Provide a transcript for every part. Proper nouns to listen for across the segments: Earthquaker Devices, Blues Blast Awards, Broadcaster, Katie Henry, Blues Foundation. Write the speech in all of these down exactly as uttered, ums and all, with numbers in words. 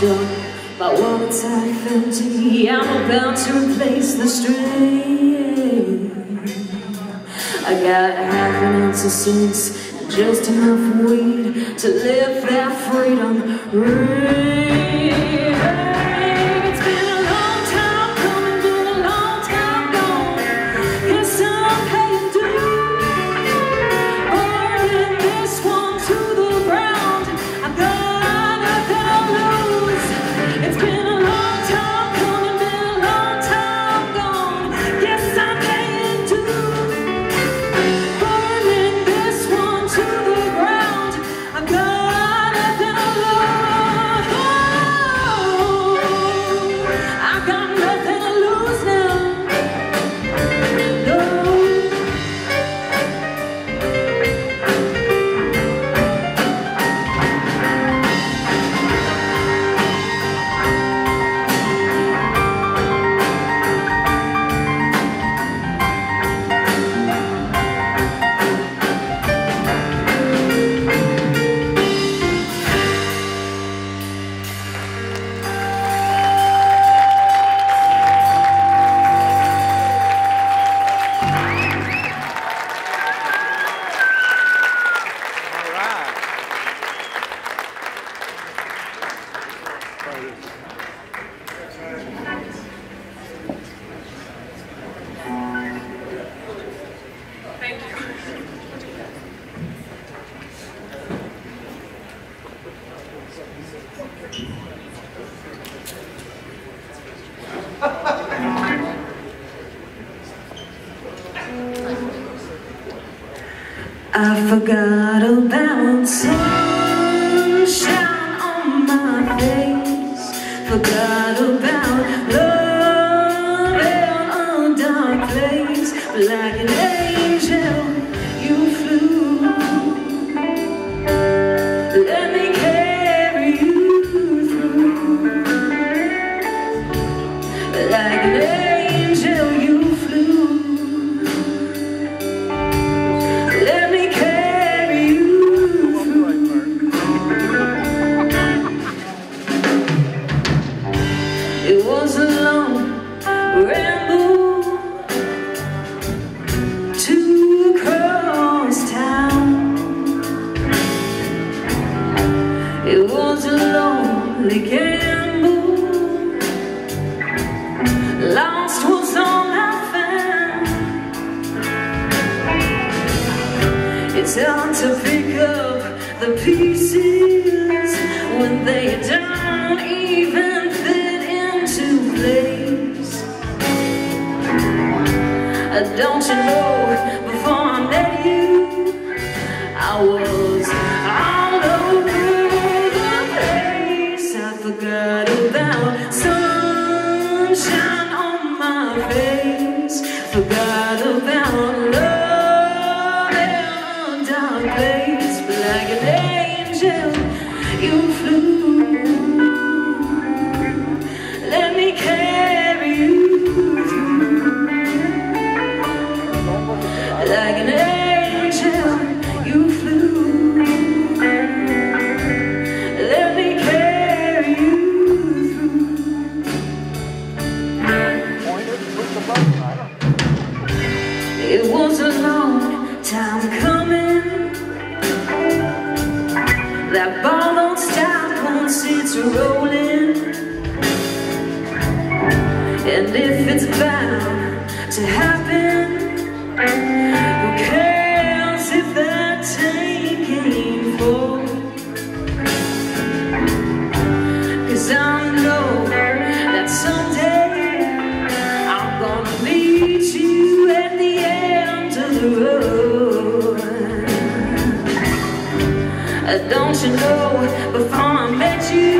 joy. By what I felt to me, I'm about to replace the strain. I got half an ounce of sense and just enough weed to live that freedom ring. It's been a long time coming, been a long time gone. Guess I'm paying due, burning this one to the ground. I've got nothing to lose. It's been a long time coming, been a long time gone. Yes, I'm paying due, burning this one to the ground. I've got nothing to lose. I got nothing to lose now. I forgot about sunshine on my face, forgot about love in a dark place. Like an angel, you flew. Let me carry you through. Like an angel, you flew. It was a lonely gamble, lost was all I found. It's hard to pick up the pieces when they don't even fit into place. Don't you know, before I met you, I was all over. Forgot about sunshine on my face, forgot about love in a dark place. But like an angel, you flew. Let me carry you through. Like an angel, you flew. Let me carry. It was a long time coming. That ball don't stop once it's rolling. And if it's bound to happen, who cares if that tank ain't full? 'Cause I know that someday I'm gonna meet you at the end the road. Don't you know, before I met you,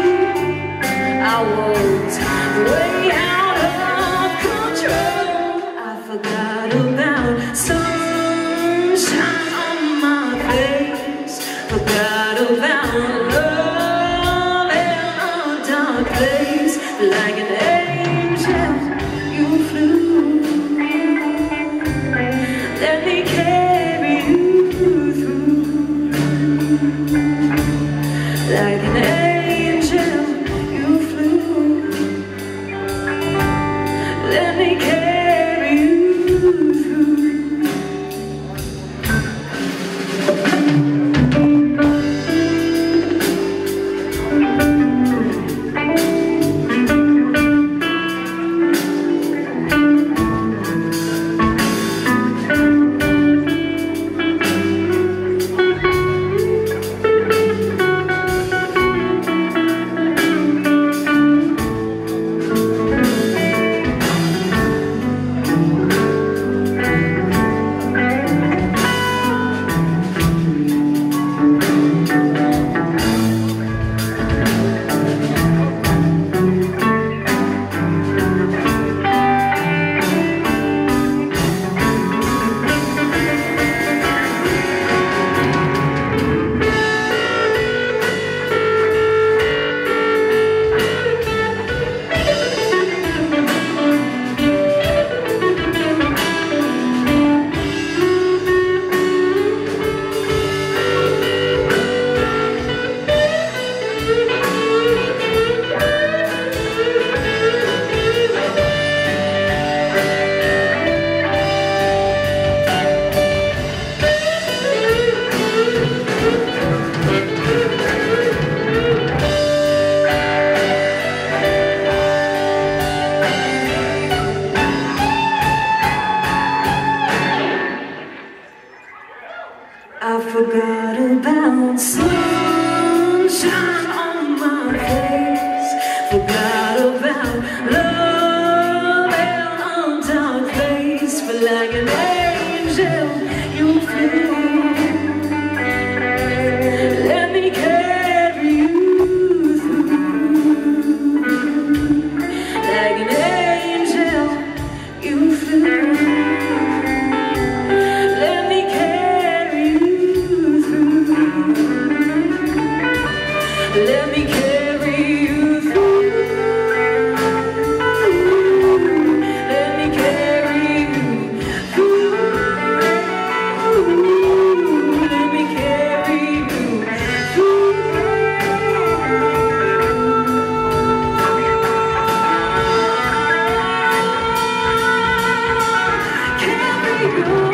Let me carry you through. Let me carry you through. Let me carry you through. Carry you through.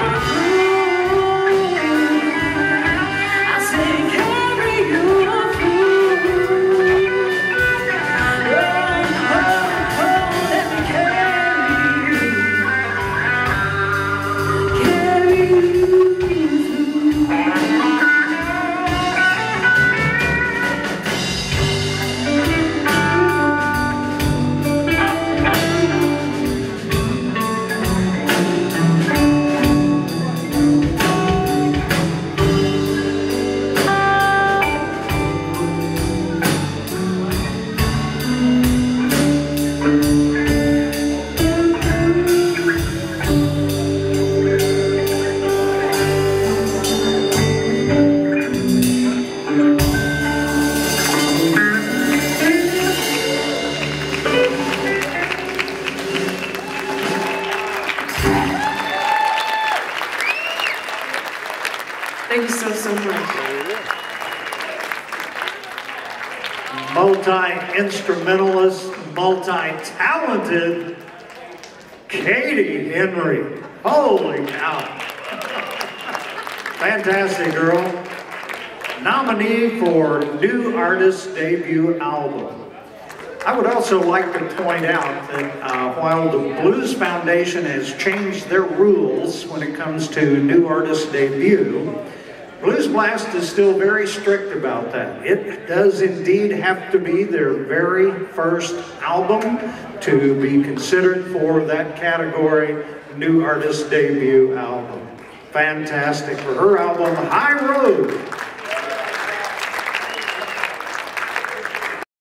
Thank you so, so much. Multi-instrumentalist, multi-talented Katie Henry. Holy cow. Fantastic girl. Nominee for New Artist Debut Album. I would also like to point out that uh, while the Blues Foundation has changed their rules when it comes to New Artist Debut, Blues Blast is still very strict about that. It does indeed have to be their very first album to be considered for that category, New Artist Debut Album. Fantastic for her album, High Road.